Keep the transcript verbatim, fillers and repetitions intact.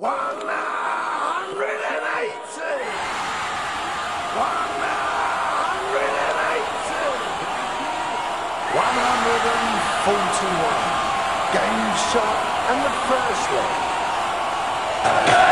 one hundred eighty, one hundred eighty, one hundred forty-one. Game shot and the first leg.